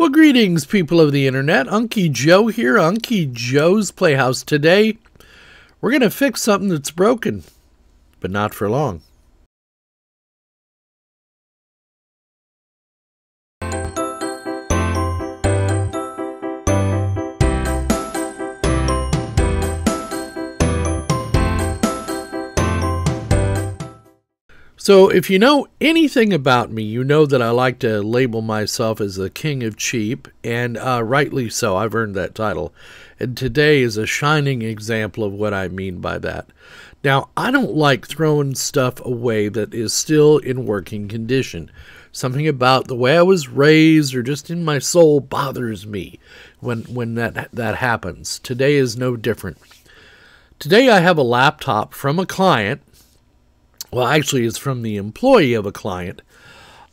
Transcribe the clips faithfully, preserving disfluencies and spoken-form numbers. Well, greetings, people of the internet. Unky Joe here, Unky Joe's Playhouse. Today, we're going to fix something that's broken, but not for long. So if you know anything about me, you know that I like to label myself as the king of cheap, and uh, rightly so. I've earned that title. And today is a shining example of what I mean by that. Now, I don't like throwing stuff away that is still in working condition. Something about the way I was raised or just in my soul bothers me when, when that, that happens. Today is no different. Today I have a laptop from a client. Well, actually, it's from the employee of a client.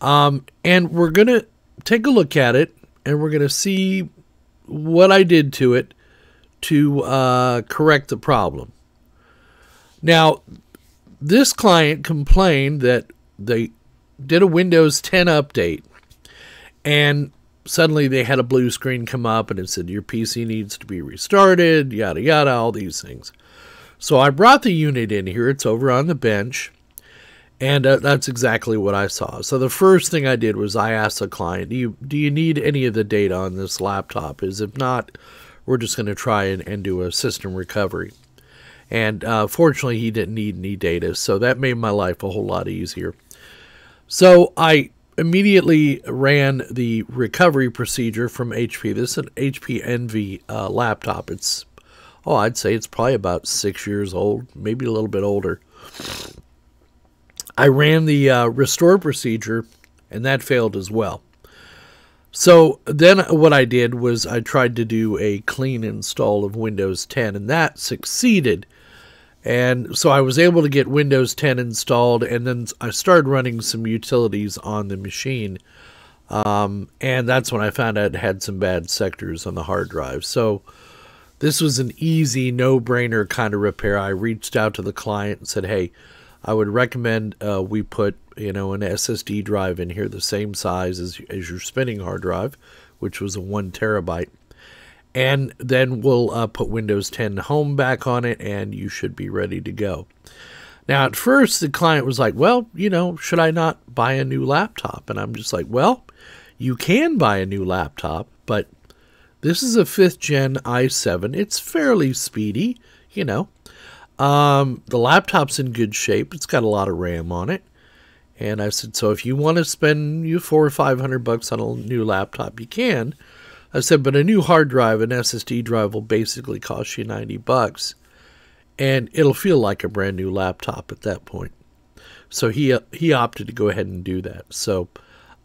Um, and we're going to take a look at it, and we're going to see what I did to it to uh, correct the problem. Now, this client complained that they did a Windows ten update, and suddenly they had a blue screen come up, and it said, your P C needs to be restarted, yada, yada, all these things. So I brought the unit in here. It's over on the bench. And uh, that's exactly what I saw. So the first thing I did was I asked the client, do you, do you need any of the data on this laptop? Is if not, we're just going to try and, and do a system recovery. And uh, fortunately, he didn't need any data. So that made my life a whole lot easier. So I immediately ran the recovery procedure from H P. This is an H P Envy uh, laptop. It's, oh, I'd say it's probably about six years old, maybe a little bit older. I ran the uh, restore procedure, and that failed as well. So then what I did was I tried to do a clean install of Windows ten, and that succeeded. And so I was able to get Windows ten installed, and then I started running some utilities on the machine. Um, and that's when I found out it had some bad sectors on the hard drive. So this was an easy, no-brainer kind of repair. I reached out to the client and said, hey, I would recommend uh, we put, you know, an S S D drive in here the same size as, as your spinning hard drive, which was a one terabyte. And then we'll uh, put Windows ten Home back on it, and you should be ready to go. Now, at first, the client was like, well, you know, should I not buy a new laptop? And I'm just like, well, you can buy a new laptop, but this is a fifth gen i seven. It's fairly speedy, you know. Um, the laptop's in good shape. It's got a lot of RAM on it. And I said, so if you want to spend you four or five hundred bucks on a new laptop, you can. I said, but a new hard drive, an S S D drive, will basically cost you ninety bucks. And it'll feel like a brand new laptop at that point. So he, he opted to go ahead and do that. So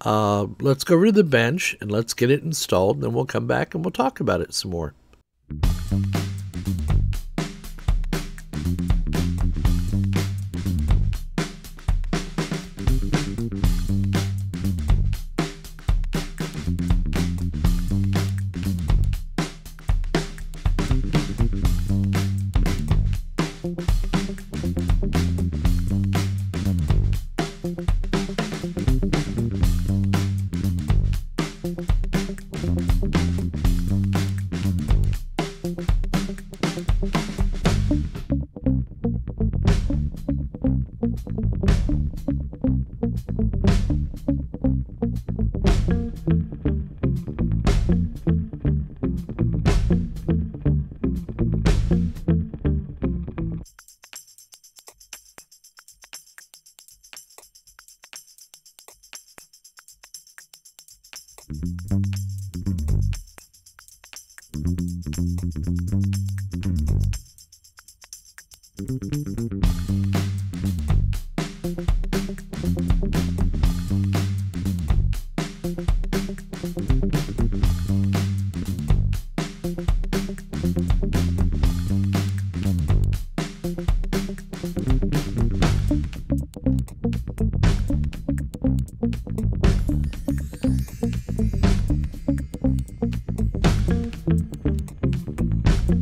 Uh, let's go over to the bench and let's get it installed, and then we'll come back and we'll talk about it some more. Thank you.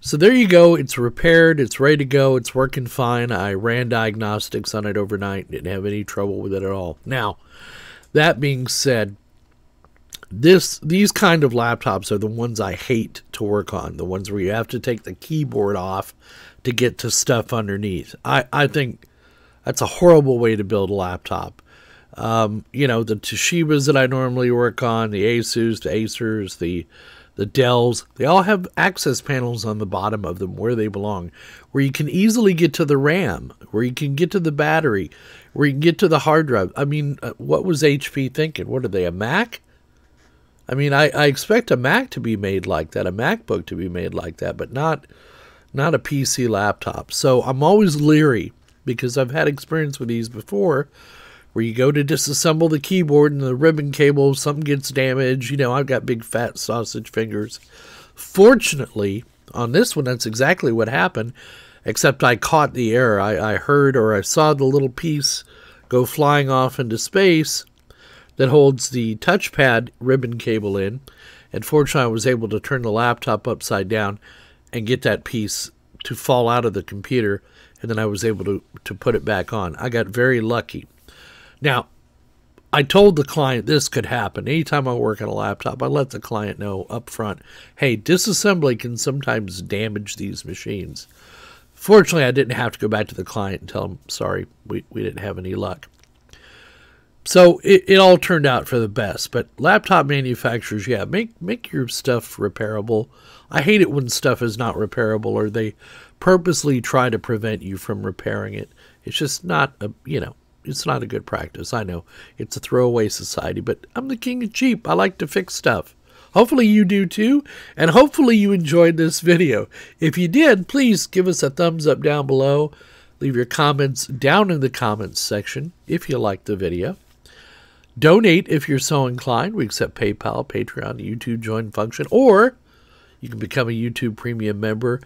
So there you go, it's repaired, it's ready to go, it's working fine. I ran diagnostics on it overnight, didn't have any trouble with it at all. Now, that being said, this these kind of laptops are the ones I hate to work on, the ones where you have to take the keyboard off to get to stuff underneath. I, I think that's a horrible way to build a laptop. Um, you know, the Toshibas that I normally work on, the Asus, the Acers, the... The Dells, they all have access panels on the bottom of them where they belong, where you can easily get to the RAM, where you can get to the battery, where you can get to the hard drive. I mean, what was H P thinking? What are they, a Mac? I mean, I, I expect a Mac to be made like that, a MacBook to be made like that, but not, not a P C laptop. So I'm always leery because I've had experience with these before, where you go to disassemble the keyboard and the ribbon cable, something gets damaged. You know, I've got big fat sausage fingers. Fortunately, on this one, that's exactly what happened, except I caught the error. I, I heard or I saw the little piece go flying off into space that holds the touchpad ribbon cable in. And fortunately, I was able to turn the laptop upside down and get that piece to fall out of the computer. And then I was able to, to put it back on. I got very lucky. Now, I told the client this could happen. Anytime I work on a laptop, I let the client know up front, hey, disassembly can sometimes damage these machines. Fortunately, I didn't have to go back to the client and tell him, sorry, we, we didn't have any luck. So it, it all turned out for the best. But laptop manufacturers, yeah, make, make your stuff repairable. I hate it when stuff is not repairable or they purposely try to prevent you from repairing it. It's just not, a, you know. It's not a good practice. I know it's a throwaway society, but I'm the king of cheap. I like to fix stuff. Hopefully you do too. And hopefully you enjoyed this video. If you did, please give us a thumbs up down below. Leave your comments down in the comments section if you liked the video. Donate if you're so inclined. We accept PayPal, Patreon, YouTube join function, or you can become a YouTube premium member.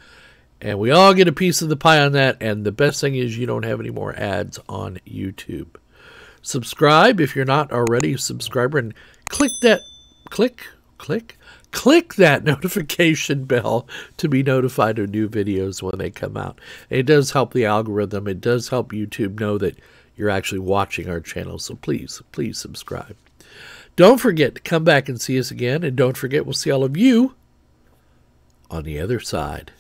And we all get a piece of the pie on that. And the best thing is you don't have any more ads on YouTube. Subscribe if you're not already a subscriber. And click that, click, click, click that notification bell to be notified of new videos when they come out. It does help the algorithm. It does help YouTube know that you're actually watching our channel. So please, please subscribe. Don't forget to come back and see us again. And don't forget, we'll see all of you on the other side.